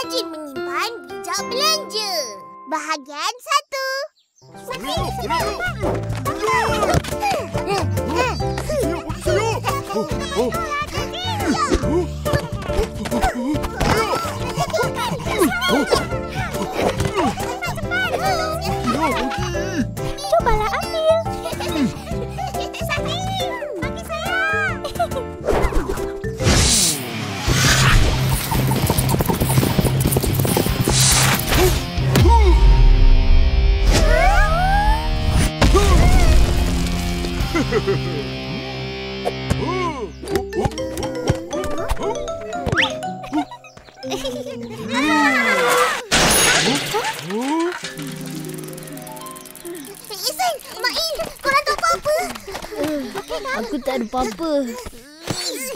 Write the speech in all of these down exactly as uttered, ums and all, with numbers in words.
rajin menyimpan bijak belanja. Bahagian satu. Suyuk, suyuk. Suyuk, suyuk. Oh, cobalah ambil. Bagi saya. Isan, Mak In, korang tak apa-apa? Aku tak ada apa-apa.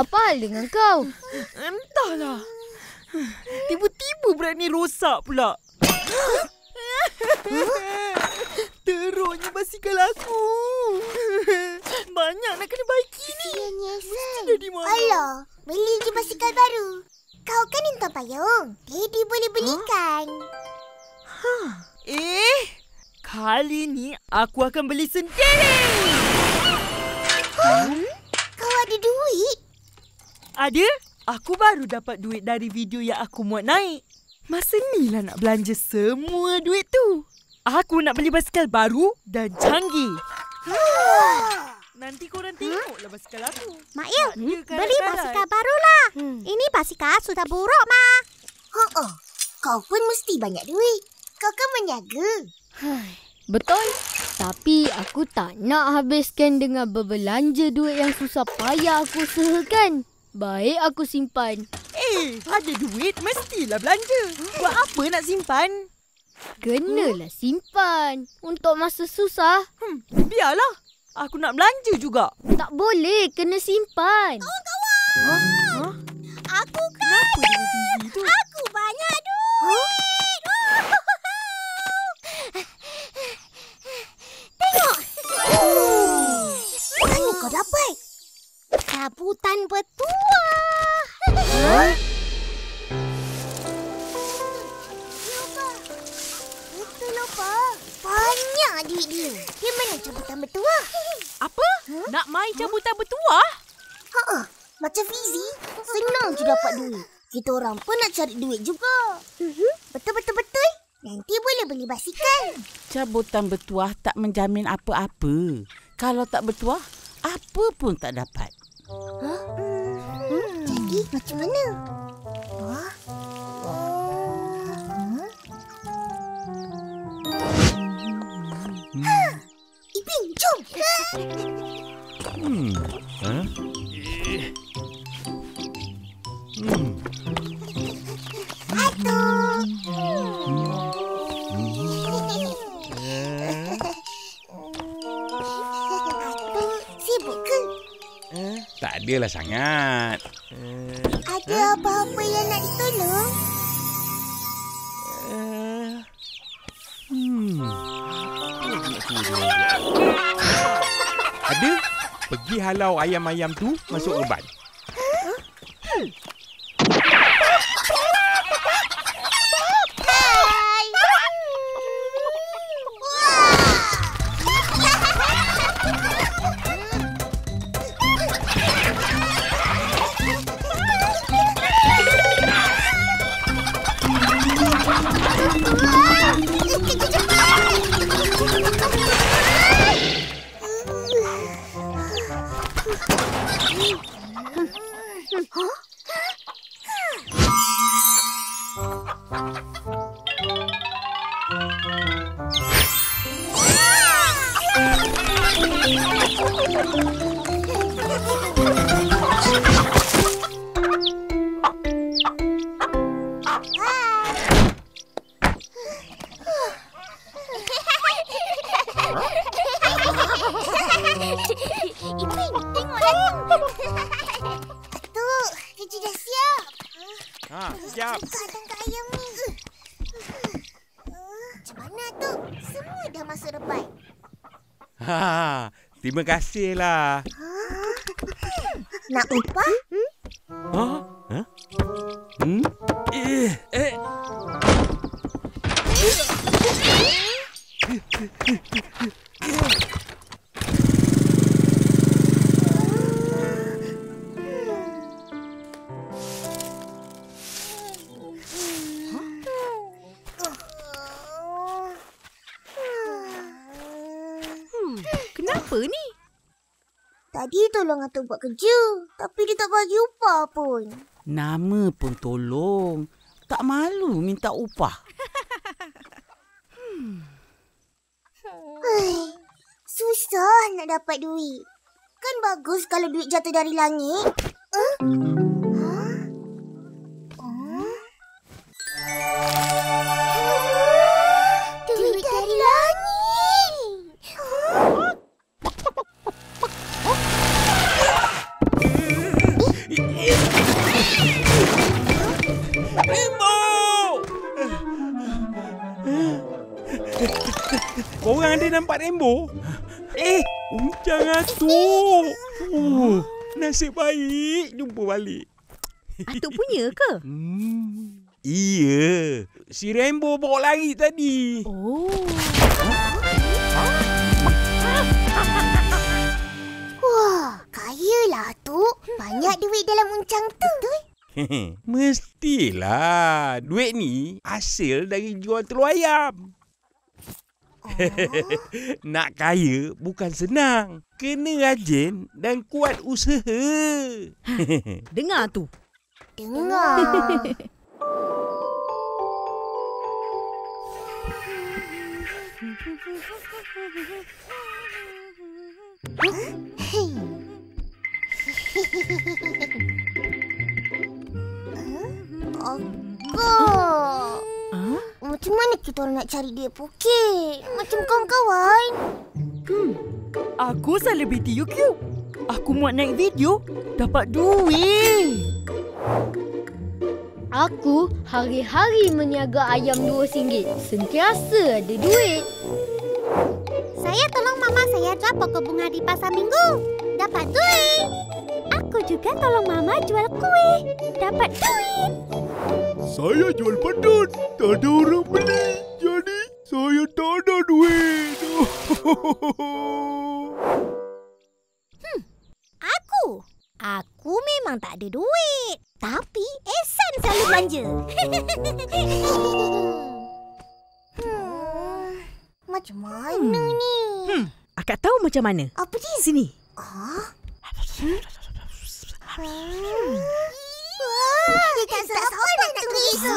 Apa hal dengan kau? Entahlah. Tiba-tiba berani rosak pula. Teruknya basikal aku. Banyak nak kena baiki ni. Sudah di mana? Alah, beli je basikal baru. Kau kan entah payung. Daddy boleh belikan. Huh? Eh, kali ni aku akan beli sendiri. Huh? Hmm? Kau ada duit? Ada. Aku baru dapat duit dari video yang aku muat naik. Masa ni lah nak belanja semua duit tu. Aku nak beli basikal baru dan canggih. Huh? Nanti korang tengoklah hmm? basikal aku. Mak Il, hmm? beli basikal barulah. Hmm. Ini basikal sudah buruk, Ma. Oh, oh. Kau pun mesti banyak duit. Kau kan menjaga. Betul. Tapi aku tak nak habiskan dengan berbelanja duit yang susah payah aku usahakan. Baik aku simpan. Eh, ada duit mestilah belanja. Buat apa nak simpan? Kenalah simpan. Untuk masa susah. Hmm, biarlah. Aku nak belanja juga. Tak boleh. Kena simpan. Kawan-kawan. Ha? Ha? Aku kaya. Aku banyak duit. Ha? Tengok. Oh. Mana kau dapat? Sabutan bertua. Ha? Banyak duit dia. Dia mana cabutan bertuah? Apa? Huh? Nak main cabutan huh? bertuah? Ha-ha. Macam Fizi, senang je dapat duit. Kita orang pun nak cari duit juga. Betul-betul-betul. Uh-huh. Nanti boleh beli basikal. Cabutan bertuah tak menjamin apa-apa. Kalau tak bertuah, apa pun tak dapat. Huh? Hmm. Jadi macam mana? Huh? Ipin, jom! Hmm. Huh? Hmm. Aduh! Aku sibuk ke? Tak adalah sangat. Ada apa-apa yang nak ditolong? Ada? Pergi halau ayam-ayam tu masuk urban. Hai. Terima kasihlah. Nak upah? Ha? Ha? Hmm? Eh, eh. apa ni? Tadi tolong Atuk buat kerja. Tapi dia tak bagi upah pun. Nama pun tolong. Tak malu minta upah. hmm. Hei, susah nak dapat duit. Kan bagus kalau duit jatuh dari langit. Huh? Huh? Huh? Duit dari langit. Huh? Emo! Korang ada nampak Rainbow? Eh, Uncang Atuk. Oh, nasib baik jumpa balik. Atuk punya ke? Hmm, iya. Si Rainbow bawa lari tadi. Oh. Wah, kayalah Atuk. Banyak duit dalam uncang tu. Betul? Mestilah. Duit ni hasil dari jual telur ayam. Nak kaya bukan senang. Kena rajin dan kuat usaha. Dengar tu. Dengar. Apa? Huh? Macam mana kita orang nak cari duit poket? Macam kawan-kawan. Hmm. Aku selebriti YouTube. Aku muat naik video, dapat duit. Aku hari-hari meniaga ayam dua ringgit. Sentiasa ada duit. Saya tolong mama saya jual pokok bunga di pasar minggu. Dapat duit. Aku juga tolong mama jual kuih. Dapat duit. Saya jual pedut. Tak ada orang beli. Jadi, saya tak ada duit. hmm. Aku? Aku memang tak ada duit. Tapi, Ehsan selalu belanja. hmm. Macam mana hmm. ni? Hmm. Akak tahu macam mana? Apa dia? Sini. Ah? Hmm? Hmm. Wah, dia tak salah nak terisa.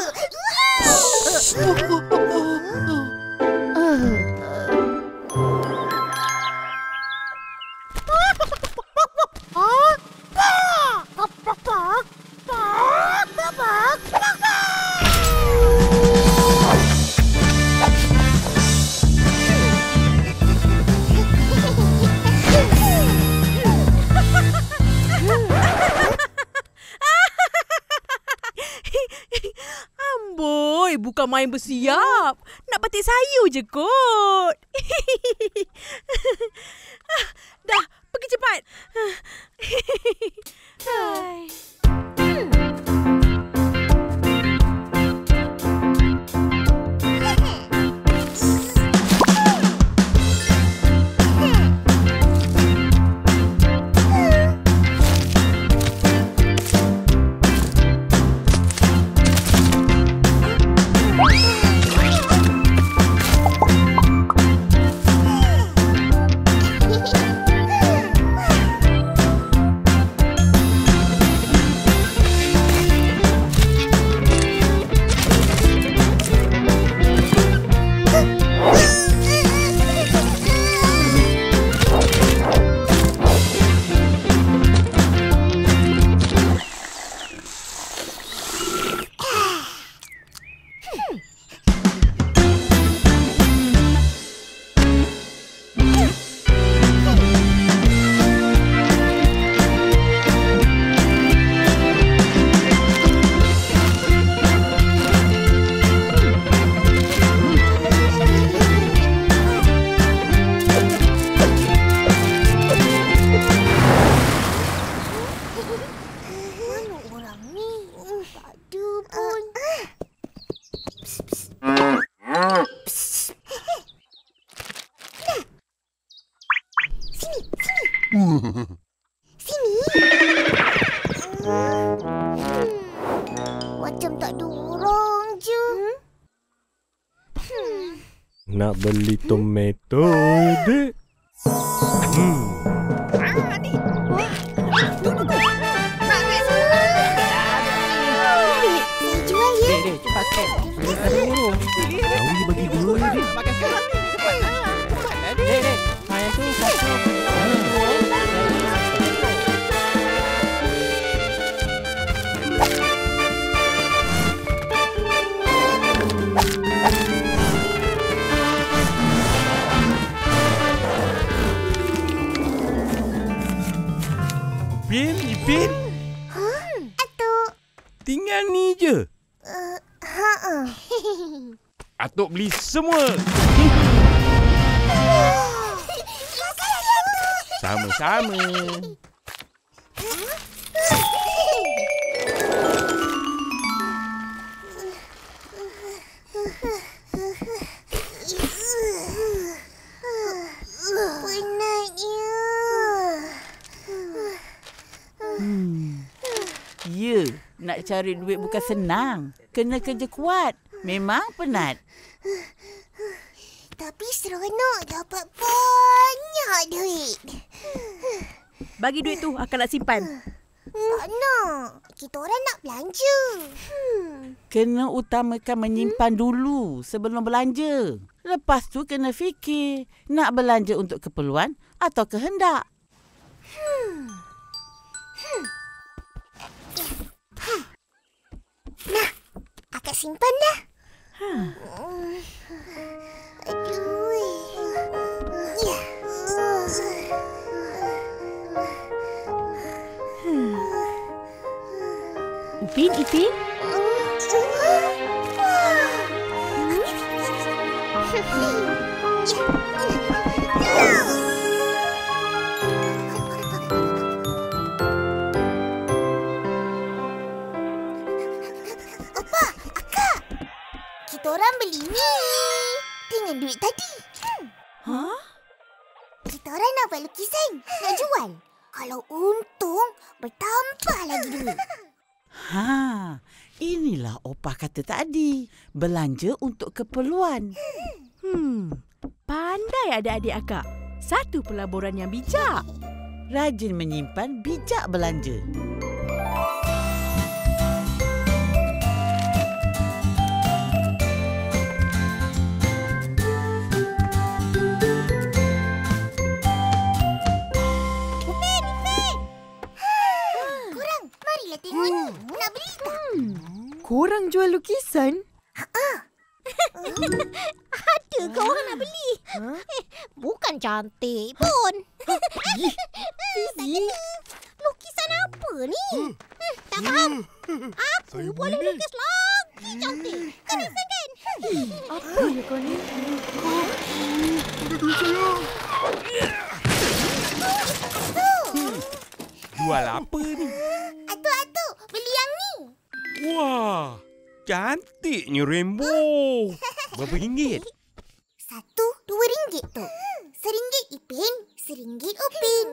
Bukan main bersiap. Nak petik sayur je kot. ah, dah, pergi cepat. Hai. Beli tomato dek. Ipin, Ipin. Huh? Atuk. Tinggal ni je. Uh, ha -ha. Atuk beli semua. Sama-sama. Nak cari duit bukan senang. Kena kerja kuat. Memang penat. Tapi seronok dapat banyak duit. Bagi duit tu, akak nak simpan. Tak nak. Kita orang nak belanja. Hmm. Kena utamakan menyimpan hmm? dulu sebelum belanja. Lepas tu kena fikir nak belanja untuk keperluan atau kehendak. Hmm. Hmm. Nah, akak simpan dah. Huh. Aduh. Ya. Hmm. Upin, Ipin. Orang beli ni dengan duit tadi. Hmm. Huh? Kita orang nak buat lukisan, nak jual. Kalau untung, bertambah lagi duit. Ha, inilah Opah kata tadi. Belanja untuk keperluan. Hmm, pandai adik-adik akak. Satu pelaburan yang bijak. Rajin menyimpan, bijak belanja. Korang jual lukisan? Ha-ha. Ada ke orang nak beli? Huh? Bukan cantik pun. Fizi. Lukisan apa ni? Hmm, tak faham. Aku boleh lukis lagi cantik. Kena segan. Apa ni kau ni? Ada duit saya. Jual apa ni? Atuk-atuk, beli yang ni. Wah, cantiknya rainbow. Berapa ringgit? Satu, dua ringgit tu. Seringgit Ipin, seringgit Upin.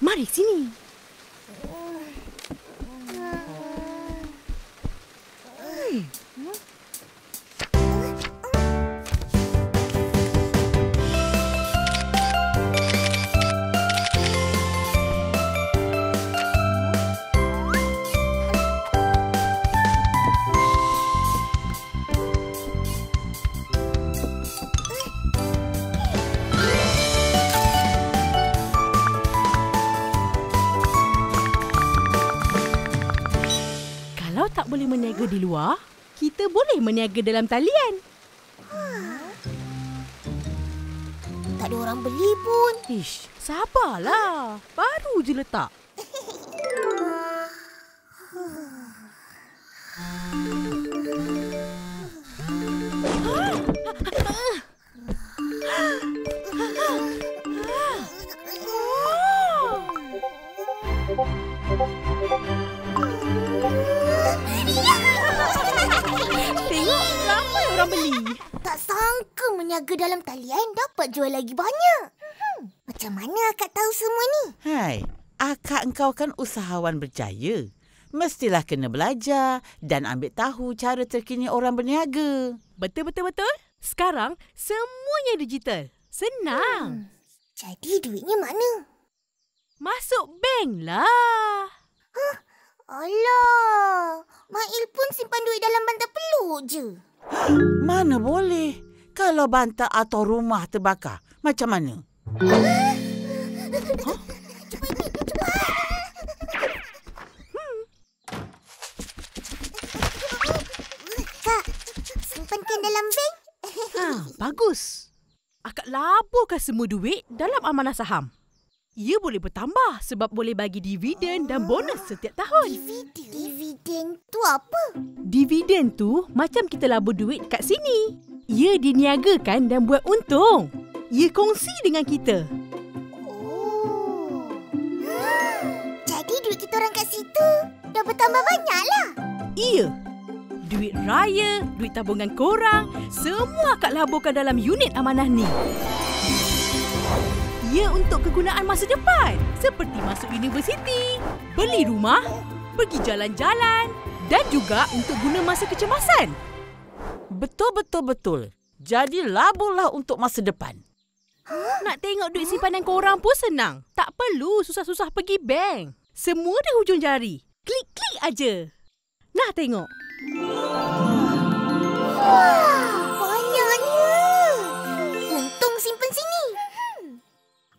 Mari sini. Hmm. Boleh meniaga di luar, kita boleh meniaga dalam talian. Ha. tak ada orang beli pun. Ish, sabarlah. Baru je letak. Tengok, ramai orang beli. Tak sangka meniaga dalam talian dapat jual lagi banyak. Macam mana akak tahu semua ni? Hai, akak engkau kan usahawan berjaya. Mestilah kena belajar dan ambil tahu cara terkini orang berniaga. Betul, betul, betul. Sekarang semuanya digital. Senang. Hmm. Jadi duitnya mana? Masuk bank lah. Huh? Alah. Mail pun simpan duit dalam bantal peluk je. Mana boleh. Kalau bantal atau rumah terbakar, macam mana? Huh? Cepat, cepat. Kak, simpankan dalam bank. Ha, bagus. Akak laburkan semua duit dalam amanah saham. Ia boleh bertambah sebab boleh bagi dividen dan bonus setiap tahun. Dividen? Dividen tu apa? Dividen tu macam kita labur duit kat sini. Ia diniagakan dan buat untung. Ia kongsi dengan kita. Oh. Jadi duit kita orang kat situ dah bertambah banyaklah. Iya. Duit raya, duit tabungan korang, semua akak laburkan dalam unit amanah ni. Ia untuk kegunaan masa depan seperti masuk universiti, beli rumah, pergi jalan-jalan dan juga untuk guna masa kecemasan. Betul-betul-betul. Jadi laburlah untuk masa depan. Huh? Nak tengok duit simpanan korang pun senang. Tak perlu susah-susah pergi bank. Semua di hujung jari. Klik-klik aja. Nah tengok. Wow, banyaknya. Untung simpan sini.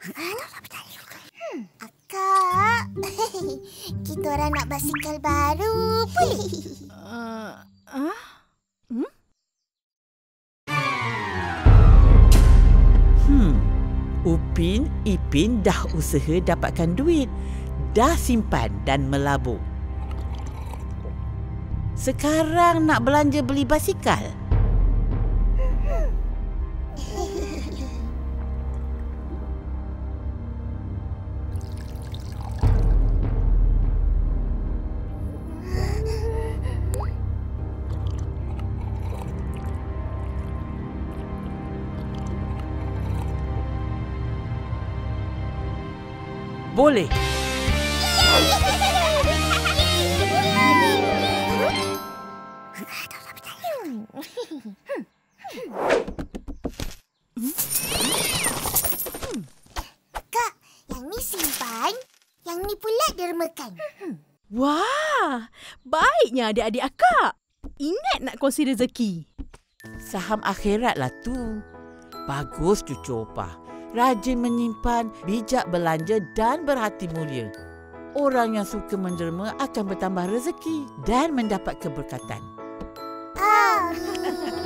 Hmm. Akak, kita orang nak basikal baru. Boleh? Uh, uh? Hmm? Hmm. Upin, Ipin dah usaha dapatkan duit. Dah simpan dan melabur. Sekarang nak belanja beli basikal. Boleh. Kak, yang ni simpan, yang ni pula dermakan. Wah, baiknya adik-adik akak. Ingat nak kongsi rezeki. Saham akhiratlah tu. Bagus cucu Opah. Rajin menyimpan, bijak belanja dan berhati mulia. Orang yang suka menderma akan bertambah rezeki dan mendapat keberkatan. Ah.